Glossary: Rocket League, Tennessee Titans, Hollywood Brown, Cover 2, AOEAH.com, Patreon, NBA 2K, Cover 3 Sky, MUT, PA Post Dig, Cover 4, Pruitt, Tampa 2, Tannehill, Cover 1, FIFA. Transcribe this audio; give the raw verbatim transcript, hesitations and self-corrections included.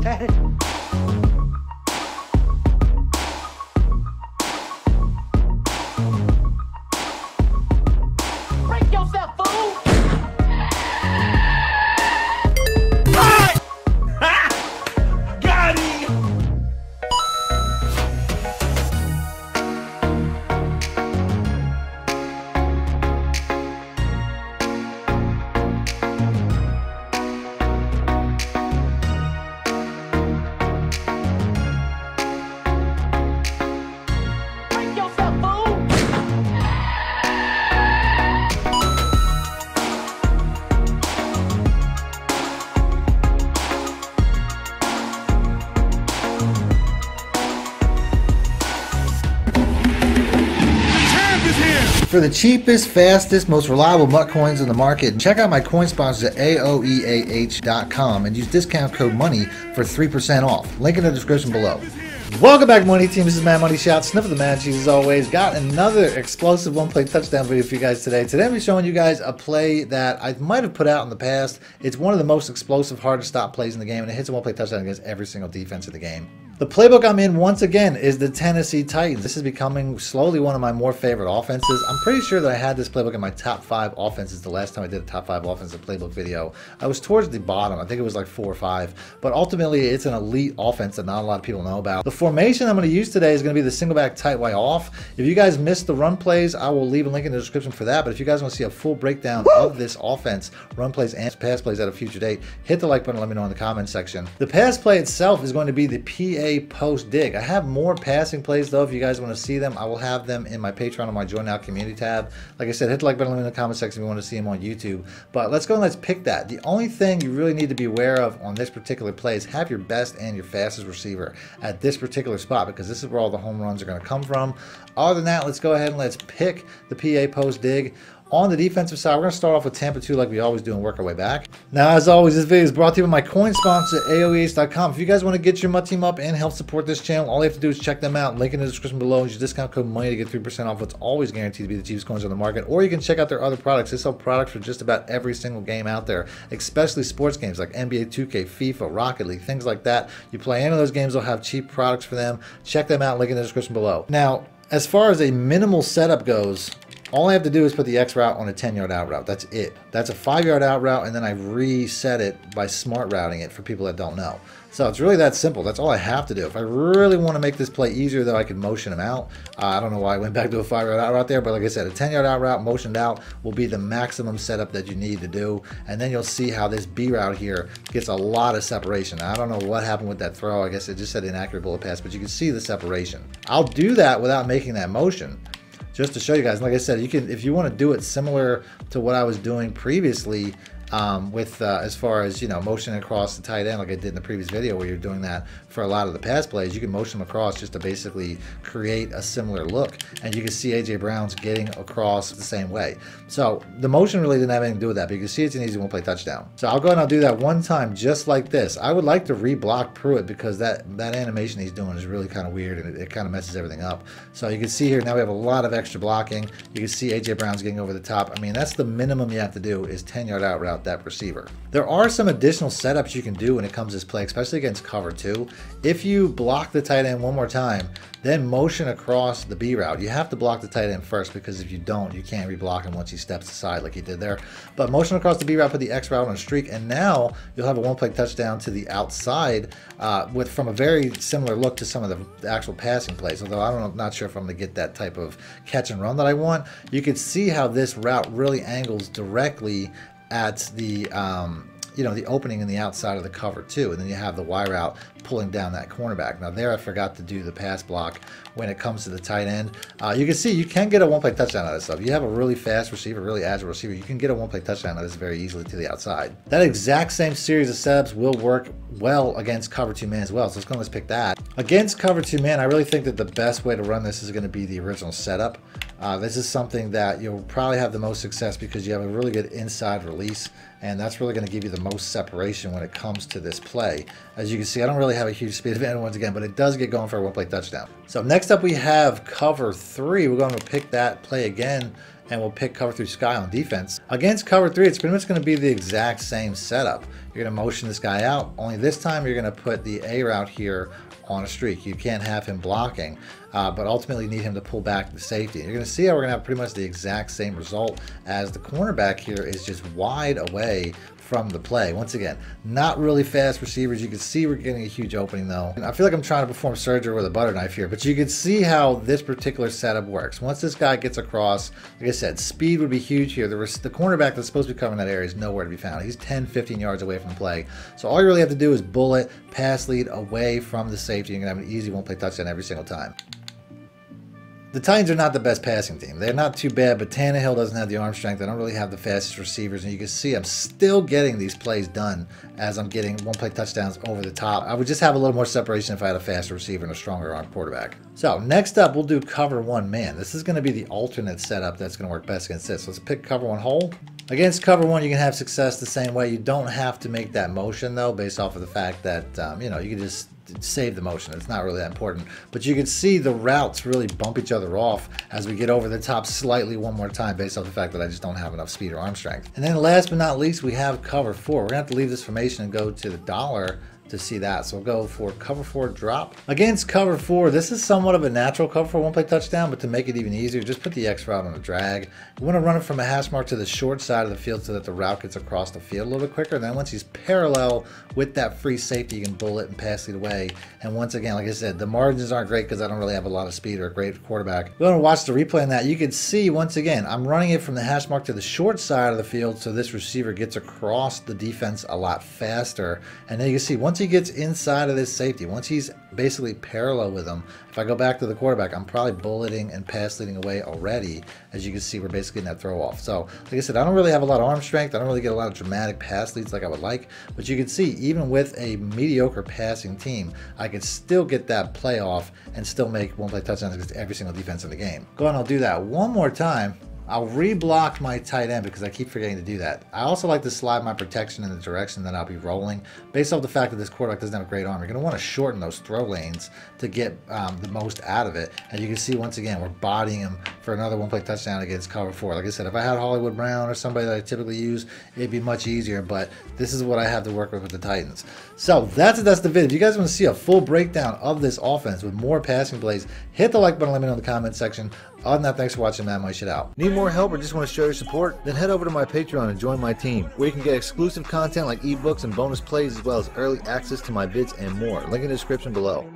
Break yourself, fool! What? Ha! Got him! Break yourself, fool! For the cheapest, fastest, most reliable M U T coins in the market, check out my coin sponsors at A O E A H dot com and use discount code MONEY for three percent off. Link in the description below. Welcome back, Money Team. This is Mad Money Shout. Sniff of the Mad Cheese as always. Got another explosive one-play touchdown video for you guys today. Today I'm showing you guys a play that I might have put out in the past. It's one of the most explosive, hard-to-stop plays in the game, and it hits a one-play touchdown against every single defense in the game. The playbook I'm in once again is the Tennessee Titans. This is becoming slowly one of my more favorite offenses. I'm pretty sure that I had this playbook in my top five offenses the last time I did a top five offensive playbook video. I was towards the bottom. I think it was like four or five, but ultimately it's an elite offense that not a lot of people know about. The formation I'm going to use today is going to be the single back tight wide off. If you guys missed the run plays, I will leave a link in the description for that. But if you guys want to see a full breakdown Woo! of this offense, run plays and pass plays at a future date, hit the like button and let me know in the comment section. The pass play itself is going to be the P A Post Dig. I have more passing plays though. If you guys want to see them, I will have them in my Patreon on my Join Now community tab. Like I said, hit the like button in the comment section if you want to see them on YouTube. But let's go and let's pick that. The only thing you really need to be aware of on this particular play is have your best and your fastest receiver at this particular spot, because this is where all the home runs are going to come from. Other than that, let's go ahead and let's pick the P A Post Dig. On the defensive side, we're going to start off with Tampa two like we always do and work our way back. Now, as always, this video is brought to you by my coin sponsor, A O E A H dot com. If you guys want to get your M U T team up and help support this channel, all you have to do is check them out. Link in the description below and use discount code MONEY to get three percent off what's always guaranteed to be the cheapest coins on the market. Or you can check out their other products. They sell products for just about every single game out there, especially sports games like N B A two K, FIFA, Rocket League, things like that. You play any of those games, they'll have cheap products for them. Check them out. Link in the description below. Now, as far as a minimal setup goes, all I have to do is put the X route on a ten yard out route. That's it. That's a five yard out route, and then I reset it by smart routing it for people that don't know. So it's really that simple. That's all I have to do. If I really want to make this play easier, though, I can motion him out. Uh, I don't know why I went back to a five yard out route there, but like I said, a ten yard out route motioned out will be the maximum setup that you need to do. And then you'll see how this B route here gets a lot of separation. I don't know what happened with that throw. I guess it just said inaccurate bullet pass, but you can see the separation. I'll do that without making that motion, just to show you guys. Like I said, you can, if you want to do it similar to what I was doing previously um, with uh, as far as, you know, motioning across the tight end like I did in the previous video where you're doing that for a lot of the pass plays, you can motion them across just to basically create a similar look. And you can see A J Brown's getting across the same way. So the motion really didn't have anything to do with that, but you can see it's an easy one-play touchdown. So I'll go and I'll do that one time just like this. I would like to re-block Pruitt because that, that animation he's doing is really kind of weird and it, it kind of messes everything up. So you can see here now we have a lot of extra blocking. You can see A J Brown's getting over the top. I mean, that's the minimum you have to do is ten yard out route that receiver. There are some additional setups you can do when it comes to this play, especially against cover two. If you block the tight end one more time, then motion across the B route. You have to block the tight end first, because if you don't, you can't reblock him once he steps aside like he did there. But motion across the B route, put the X route on a streak, and now you'll have a one-play touchdown to the outside uh, with from a very similar look to some of the actual passing plays, although I don't, I'm not sure if I'm going to get that type of catch and run that I want. You can see how this route really angles directly at the um, you know, the opening in the outside of the cover too, and then you have the Y route pulling down that cornerback. Now there I forgot to do the pass block when it comes to the tight end. Uh, you can see you can get a one-play touchdown out of this stuff. You have a really fast receiver, really agile receiver, you can get a one-play touchdown out of this very easily to the outside. That exact same series of setups will work well against cover two man as well, so let's go and let's pick that. Against cover two man, I really think that the best way to run this is going to be the original setup. Uh, this is something that you'll probably have the most success because you have a really good inside release and that's really going to give you the most separation when it comes to this play. As you can see, I don't really have a huge speed advantage once again, but it does get going for a one-play touchdown. So next up we have Cover three. We're going to pick that play again, and we'll pick Cover three Sky on defense. Against Cover three, it's pretty much going to be the exact same setup. You're going to motion this guy out, only this time you're going to put the A route here on a streak. You can't have him blocking, uh, but ultimately you need him to pull back the safety. You're going to see how we're going to have pretty much the exact same result, as the cornerback here is just wide away from the play. Once again, not really fast receivers. You can see we're getting a huge opening though. And I feel like I'm trying to perform surgery with a butter knife here, but you can see how this particular setup works. Once this guy gets across, like I said, speed would be huge here. The, the cornerback that's supposed to be covering that area is nowhere to be found. He's ten, fifteen yards away from the play. So all you really have to do is bullet, pass lead away from the safety. You're gonna have an easy one play touchdown every single time. The Titans are not the best passing team. They're not too bad, but Tannehill doesn't have the arm strength. They don't really have the fastest receivers, and you can see I'm still getting these plays done as I'm getting one-play touchdowns over the top. I would just have a little more separation if I had a faster receiver and a stronger arm quarterback. So next up, we'll do Cover one man. This is going to be the alternate setup that's going to work best against this. So let's pick Cover one hole. Against Cover one, you can have success the same way. You don't have to make that motion, though, based off of the fact that, um, you know, you can just save the motion. It's not really that important, but you can see the routes really bump each other off as we get over the top slightly one more time, based on the fact that I just don't have enough speed or arm strength. And then last but not least, we have Cover four. We're gonna have to leave this formation and go to the dollar to see that. So we'll go for Cover four drop. Against Cover four, this is somewhat of a natural Cover four one play touchdown, but to make it even easier, just put the X route on a drag. You want to run it from a hash mark to the short side of the field so that the route gets across the field a little bit quicker. And then once he's parallel with that free safety, you can bullet and pass it away. And once again, like I said, the margins aren't great because I don't really have a lot of speed or a great quarterback. We're going to watch the replay on that. You can see, once again, I'm running it from the hash mark to the short side of the field so this receiver gets across the defense a lot faster. And then you can see, once he gets inside of this safety, once he's basically parallel with him, if I go back to the quarterback, I'm probably bulleting and pass leading away already. As you can see, we're basically in that throw off. So like I said, I don't really have a lot of arm strength. I don't really get a lot of dramatic pass leads like I would like, but you can see even with a mediocre passing team, I could still get that play off and still make one play touchdowns against every single defense in the game. Go on, I'll do that one more time. I'll reblock my tight end because I keep forgetting to do that. I also like to slide my protection in the direction that I'll be rolling. Based off the fact that this quarterback doesn't have a great arm, you're going to want to shorten those throw lanes to get um, the most out of it. And you can see, once again, we're bodying him for another one-play touchdown against Cover four. Like I said, if I had Hollywood Brown or somebody that I typically use, it'd be much easier, but this is what I have to work with with the Titans. So that's it. That's the video. If you guys want to see a full breakdown of this offense with more passing plays, hit the like button, let me know in the comment section. Other than that, thanks for watching, man. My shit out. Need more help or just want to show your support? Then head over to my Patreon and join my team, where you can get exclusive content like ebooks and bonus plays, as well as early access to my vids and more. Link in the description below.